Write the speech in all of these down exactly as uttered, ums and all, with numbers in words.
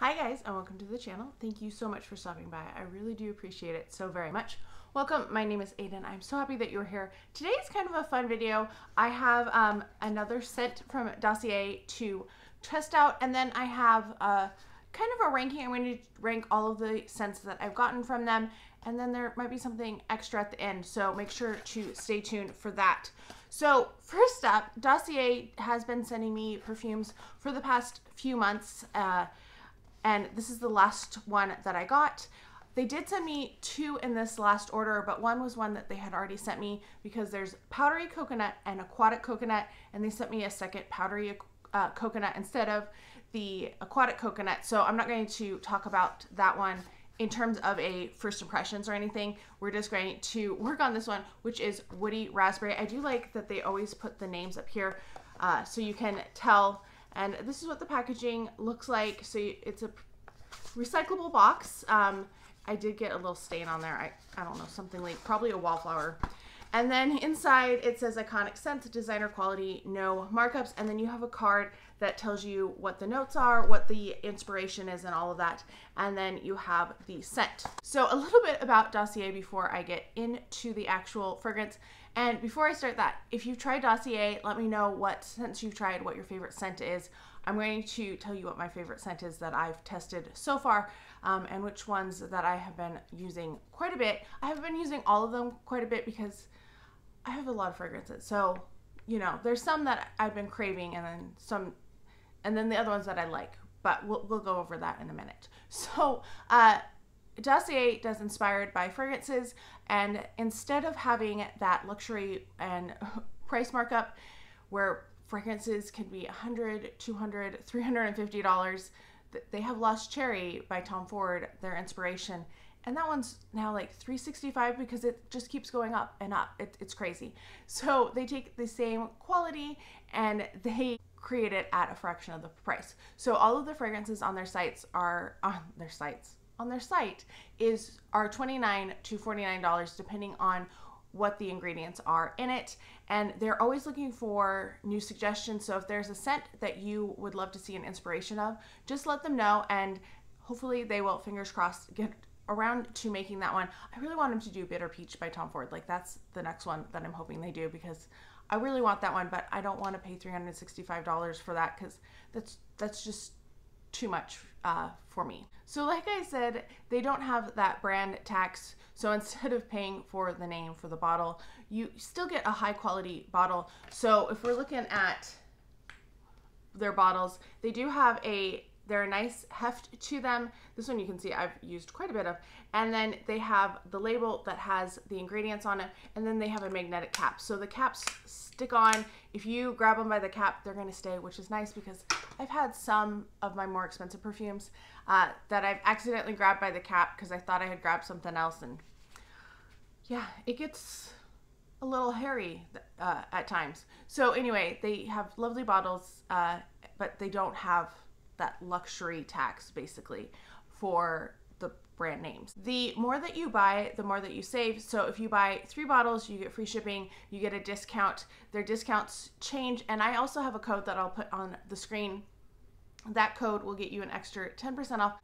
Hi guys, and welcome to the channel. Thank you so much for stopping by. I really do appreciate it so very much. Welcome, my name is Aiden. I'm so happy that you're here. Today is kind of a fun video. I have um, another scent from Dossier to test out, and then I have a kind of a ranking. I'm going to rank all of the scents that I've gotten from them, and then there might be something extra at the end, so make sure to stay tuned for that. So first up, Dossier has been sending me perfumes for the past few months, uh, and this is the last one that I got. They did send me two in this last order, but one was one that they had already sent me because there's powdery coconut and aquatic coconut, and they sent me a second powdery uh, coconut instead of the aquatic coconut. So I'm not going to talk about that one in terms of a first impressions or anything. We're just going to work on this one, which is woody raspberry. I do like that they always put the names up here uh, so you can tell. And this is what the packaging looks like. So it's a recyclable box. Um, I did get a little stain on there. I, I don't know, something like probably a wallflower. And then inside it says iconic scents, designer quality, no markups. And then you have a card that tells you what the notes are, what the inspiration is, and all of that. And then you have the scent. So a little bit about Dossier before I get into the actual fragrance. And before I start that, if you've tried Dossier, let me know what scents you've tried, what your favorite scent is. I'm going to tell you what my favorite scent is that I've tested so far, um, and which ones that I have been using quite a bit. I have been using all of them quite a bit because I have a lot of fragrances. So, you know, there's some that I've been craving, and then some, and then the other ones that I like, but we'll, we'll go over that in a minute. So, uh, Dossier does inspired by fragrances, and instead of having that luxury and price markup where fragrances can be one hundred dollars, two hundred dollars, three hundred fifty dollars, they have Lost Cherry by Tom Ford, their inspiration, and that one's now like three sixty-five because it just keeps going up and up. It, it's crazy. So they take the same quality and they create it at a fraction of the price. So all of the fragrances on their sites are on their sites. on their site is are twenty-nine dollars to forty-nine dollars depending on what the ingredients are in it, and they're always looking for new suggestions. So if there's a scent that you would love to see an inspiration of, just let them know, and hopefully they will, fingers crossed, get around to making that one. I really want them to do Bitter Peach by Tom Ford. Like, that's the next one that I'm hoping they do, because I really want that one, but I don't want to pay three hundred sixty-five dollars for that, because that's that's just too much uh, for me. So like I said, they don't have that brand tax. So instead of paying for the name for the bottle, you still get a high quality bottle. So if we're looking at their bottles, they do have a, they're a nice heft to them. This one you can see I've used quite a bit of. And then they have the label that has the ingredients on it. And then they have a magnetic cap. So the caps stick on. If you grab them by the cap, they're gonna stay, which is nice because I've had some of my more expensive perfumes uh, that I've accidentally grabbed by the cap because I thought I had grabbed something else. And yeah, it gets a little hairy uh, at times. So anyway, they have lovely bottles, uh, but they don't have that luxury tax basically for the brand names. The more that you buy, the more that you save. So if you buy three bottles, you get free shipping, you get a discount. Their discounts change, and I also have a code that I'll put on the screen. That code will get you an extra ten percent off.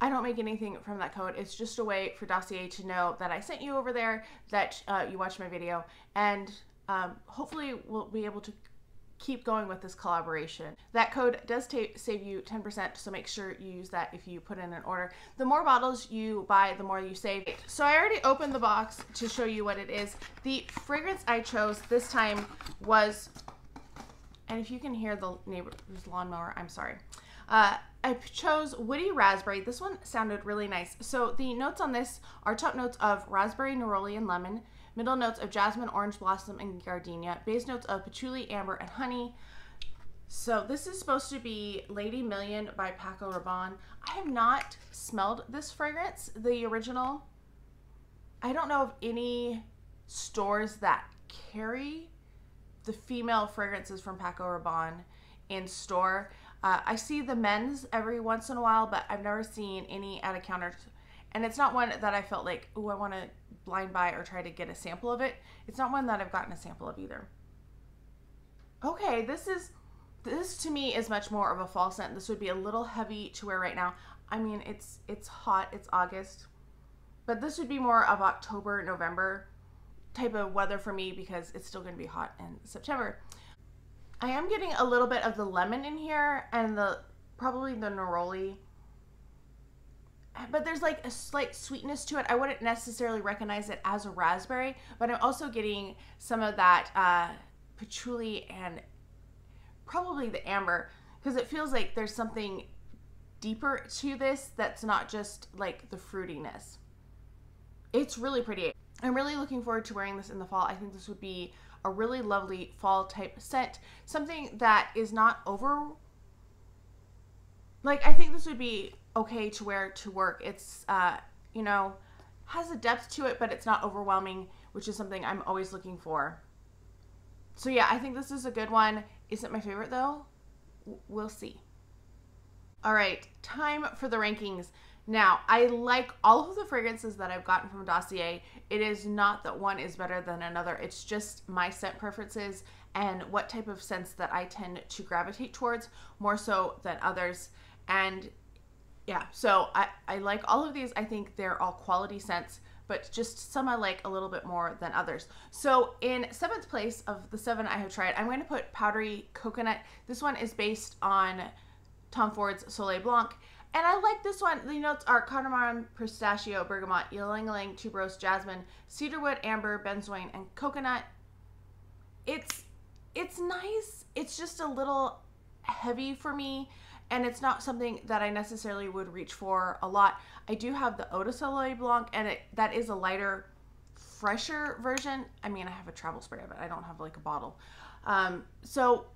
I don't make anything from that code. It's just a way for Dossier to know that I sent you over there, that uh, you watched my video, and um, hopefully we'll be able to keep going with this collaboration. That code does save you ten percent, so make sure you use that if you put in an order. The more bottles you buy, the more you save. So I already opened the box to show you what it is. The fragrance I chose this time was, and if you can hear the neighbor's lawnmower, I'm sorry. Uh, I chose Woody Raspberry. This one sounded really nice. So the notes on this are top notes of raspberry, neroli, and lemon. Middle notes of jasmine, orange blossom, and gardenia. Base notes of patchouli, amber, and honey. So this is supposed to be Lady Million by Paco Rabanne. I have not smelled this fragrance, the original. I don't know of any stores that carry the female fragrances from Paco Rabanne in store. Uh, I see the men's every once in a while, but I've never seen any at a counter. And it's not one that I felt like, oh, I want to blind buy or try to get a sample of it. It's not one that I've gotten a sample of either. Okay, this is This to me is much more of a fall scent. This would be a little heavy to wear right now. I mean, it's it's hot, it's August, but this would be more of October, November type of weather for me because it's still going to be hot in September. I am getting a little bit of the lemon in here and the probably the neroli, but there's like a slight sweetness to it. I wouldn't necessarily recognize it as a raspberry, but I'm also getting some of that uh, patchouli and probably the amber, because it feels like there's something deeper to this that's not just like the fruitiness. It's really pretty. I'm really looking forward to wearing this in the fall. I think this would be a really lovely fall type scent, something that is not over. Like, I think this would be okay to wear to work. It's, uh, you know, has a depth to it, but it's not overwhelming, which is something I'm always looking for. So yeah, I think this is a good one. Isn't my favorite though? We'll see. All right, time for the rankings. Now, I like all of the fragrances that I've gotten from Dossier. It is not that one is better than another. It's just my scent preferences and what type of scents that I tend to gravitate towards more so than others. And yeah, so I, I like all of these. I think they're all quality scents, but just some I like a little bit more than others. So in seventh place of the seven I have tried, I'm going to put Powdery Coconut. This one is based on Tom Ford's Soleil Blanc. And I like this one. The notes are cardamom, pistachio, bergamot, ylang ylang, tuberose, jasmine, cedarwood, amber, benzoin, and coconut. It's it's nice. It's just a little heavy for me, and it's not something that I necessarily would reach for a lot. I do have the Eau de Soleil Blanc, and it that is a lighter, fresher version. I mean, I have a travel spray of it. I don't have like a bottle. Um, so.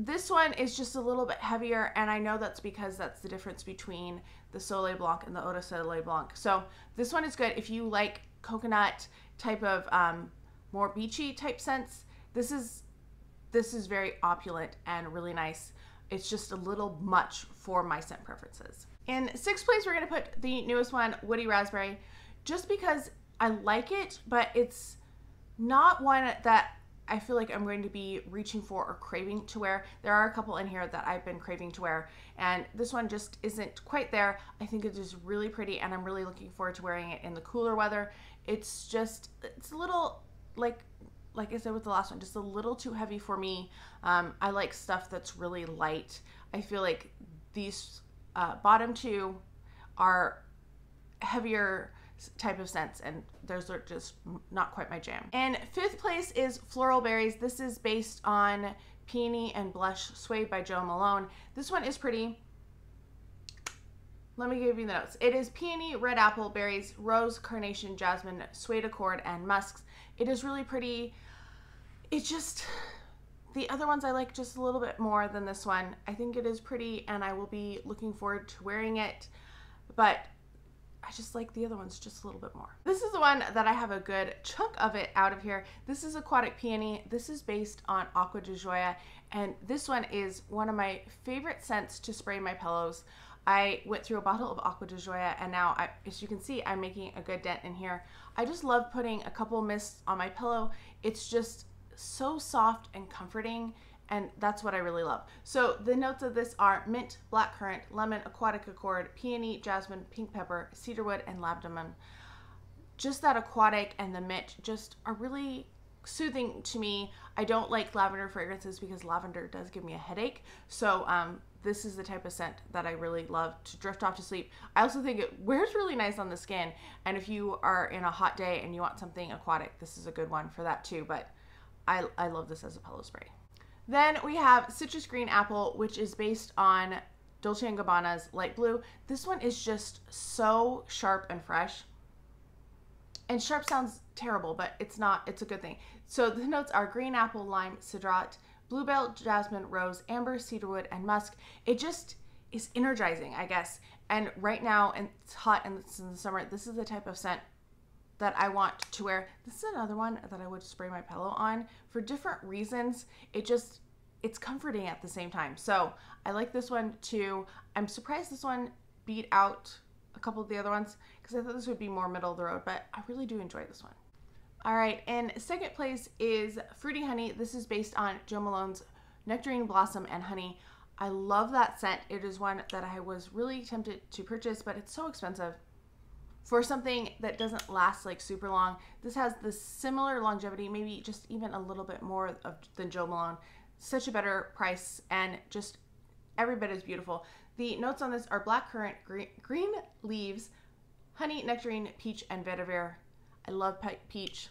This one is just a little bit heavier, and I know that's because that's the difference between the Soleil Blanc and the Eau de Soleil Blanc. So this one is good if you like coconut type of um, more beachy type scents. This is this is very opulent and really nice. It's just a little much for my scent preferences. In sixth place, we're gonna put the newest one, Woody Raspberry, just because I like it, but it's not one that I feel like I'm going to be reaching for or craving to wear. There are a couple in here that I've been craving to wear, and this one just isn't quite there. I think it is really pretty, and I'm really looking forward to wearing it in the cooler weather. It's just, it's a little, like like I said with the last one, just a little too heavy for me. Um, I like stuff that's really light. I feel like these uh, bottom two are heavier type of scents, and those are just not quite my jam. And fifth place is Floral Berries. This is based on Peony and Blush Suede by Jo Malone. This one is pretty. Let me give you the notes. It is peony, red apple, berries, rose, carnation, jasmine, suede accord, and musks. It is really pretty. It just, the other ones I like just a little bit more than this one. I think it is pretty, and I will be looking forward to wearing it, but I just like the other ones just a little bit more. This is the one that I have a good chunk of it out of here. This is Aquatic Peony. This is based on Acqua di Gioia, and this one is one of my favorite scents to spray my pillows. I went through a bottle of Acqua di Gioia, and now, I, as you can see, I'm making a good dent in here. I just love putting a couple mists on my pillow. It's just so soft and comforting, and that's what I really love. So the notes of this are mint, blackcurrant, lemon, aquatic accord, peony, jasmine, pink pepper, cedarwood, and labdanum. Just that aquatic and the mint just are really soothing to me. I don't like lavender fragrances because lavender does give me a headache. So um, this is the type of scent that I really love to drift off to sleep. I also think it wears really nice on the skin. And if you are in a hot day and you want something aquatic, this is a good one for that too. But I, I love this as a pillow spray. Then we have Citrus Green Apple, which is based on Dolce and Gabbana's Light Blue. This one is just so sharp and fresh. And sharp sounds terrible, but it's not, it's a good thing. So the notes are green apple, lime, cedrat, bluebell, jasmine, rose, amber, cedarwood, and musk. It just is energizing, I guess. And right now, and it's hot and it's in the summer, this is the type of scent that I want to wear. This is another one that I would spray my pillow on for different reasons. It just, it's comforting at the same time. So I like this one too. I'm surprised this one beat out a couple of the other ones because I thought this would be more middle of the road, but I really do enjoy this one. All right, in second place is Fruity Honey. This is based on Jo Malone's Nectarine Blossom and Honey. I love that scent. It is one that I was really tempted to purchase, but it's so expensive. For something that doesn't last like super long, this has the similar longevity, maybe just even a little bit more of, than Jo Malone. Such a better price and just every bit is beautiful. The notes on this are blackcurrant, green, green leaves, honey, nectarine, peach, and vetiver. I love peach.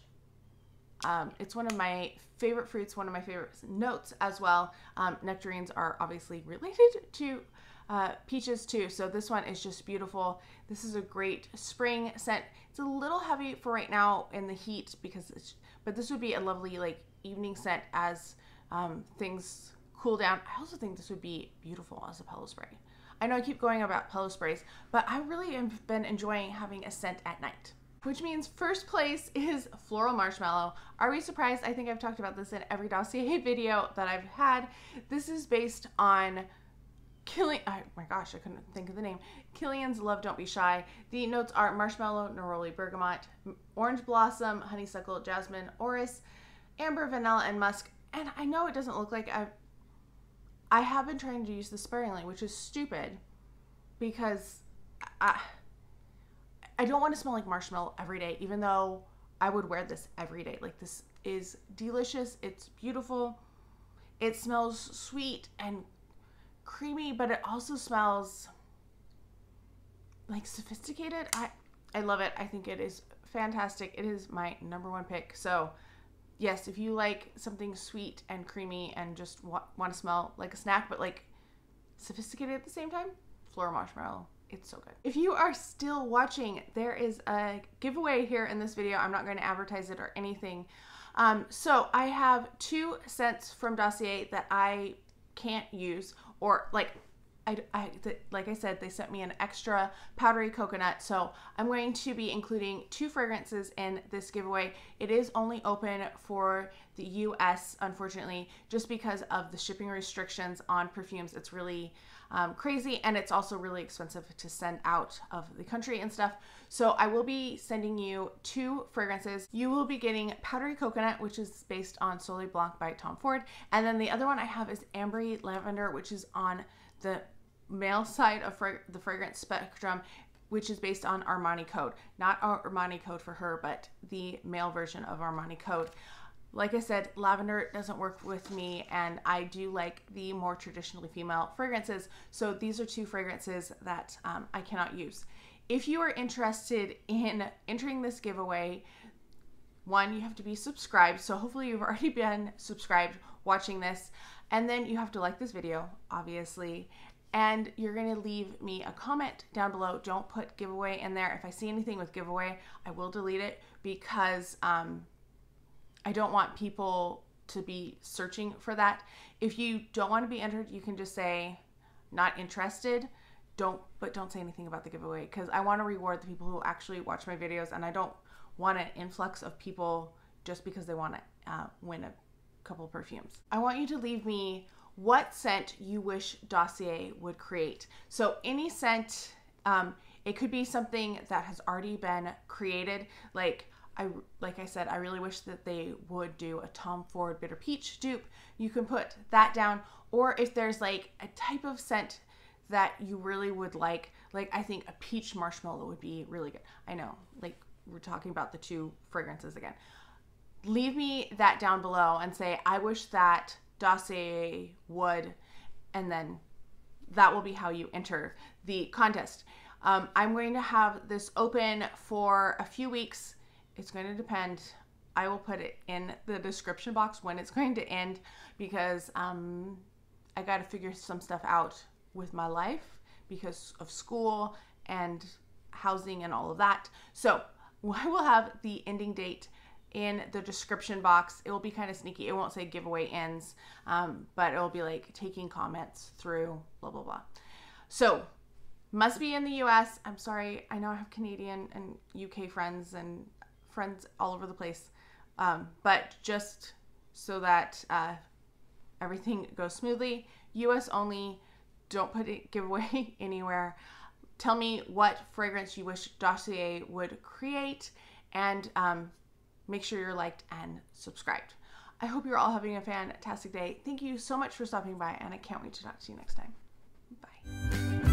Um, it's one of my favorite fruits, one of my favorite notes as well. Um, nectarines are obviously related to Uh, peaches too, so this one is just beautiful. This is a great spring scent. It's a little heavy for right now in the heat because it's, but this would be a lovely like evening scent as um, things cool down. I also think this would be beautiful as a pillow spray. I know I keep going about pillow sprays, but I really have been enjoying having a scent at night. Which means first place is Floral Marshmallow. Are we surprised? I think I've talked about this in every Dossier video that I've had. This is based on Killian, oh my gosh, I couldn't think of the name. Killian's Love Don't Be Shy. The notes are marshmallow, neroli, bergamot, orange blossom, honeysuckle, jasmine, orris, amber, vanilla, and musk. And I know it doesn't look like I've, I have been trying to use this sparingly, which is stupid because I, I don't want to smell like marshmallow every day, even though I would wear this every day. Like, this is delicious. It's beautiful. It smells sweet and creamy, but it also smells like sophisticated. I I love it. I think it is fantastic. It is my number one pick. So yes, if you like something sweet and creamy and just wa want to smell like a snack but like sophisticated at the same time, Floral Marshmallow, it's so good. If you are still watching, there is a giveaway here in this video. I'm not going to advertise it or anything. Um, so I have two scents from Dossier that I can't use, or like I, I like I said, they sent me an extra powdery coconut, so I'm going to be including two fragrances in this giveaway. It is only open for the U S, unfortunately, just because of the shipping restrictions on perfumes. It's really um, crazy, and it's also really expensive to send out of the country and stuff. So I will be sending you two fragrances. You will be getting Powdery Coconut, which is based on Eau de Soleil Blanc by Tom Ford, and then the other one I have is Ambery Lavender, which is on the male side of fra the fragrance spectrum, which is based on Armani Code. Not Armani Code for her, but the male version of Armani Code. Like I said, lavender doesn't work with me, and I do like the more traditionally female fragrances. So these are two fragrances that um, I cannot use. If you are interested in entering this giveaway, one, you have to be subscribed. So hopefully you've already been subscribed watching this. And then you have to like this video, obviously. And you're going to leave me a comment down below. Don't put giveaway in there. If I see anything with giveaway, I will delete it because um, I don't want people to be searching for that. If you don't want to be entered, you can just say not interested. Don't, but don't say anything about the giveaway because I want to reward the people who actually watch my videos, and I don't want an influx of people just because they want to uh, win a couple perfumes. I want you to leave me what scent you wish Dossier would create. So any scent, um, it could be something that has already been created. Like I, like I said, I really wish that they would do a Tom Ford Bitter Peach dupe. You can put that down. Or if there's like a type of scent that you really would like, like I think a peach marshmallow would be really good. I know, like we're talking about the two fragrances again. Leave me that down below and say, I wish that Dossier would, and then that will be how you enter the contest. Um, I'm going to have this open for a few weeks. It's going to depend. I will put it in the description box when it's going to end because um, I got to figure some stuff out with my life because of school and housing and all of that. So I will have the ending date in the description box. It will be kind of sneaky. It won't say giveaway ends, um, but it'll be like taking comments through blah, blah, blah. So must be in the U S. I'm sorry. I know I have Canadian and U K friends and friends all over the place. Um, but just so that uh, everything goes smoothly, U S only, don't put a giveaway anywhere. Tell me what fragrance you wish Dossier would create, and um, make sure you're liked and subscribed. I hope you're all having a fantastic day. Thank you so much for stopping by, and I can't wait to talk to you next time. Bye.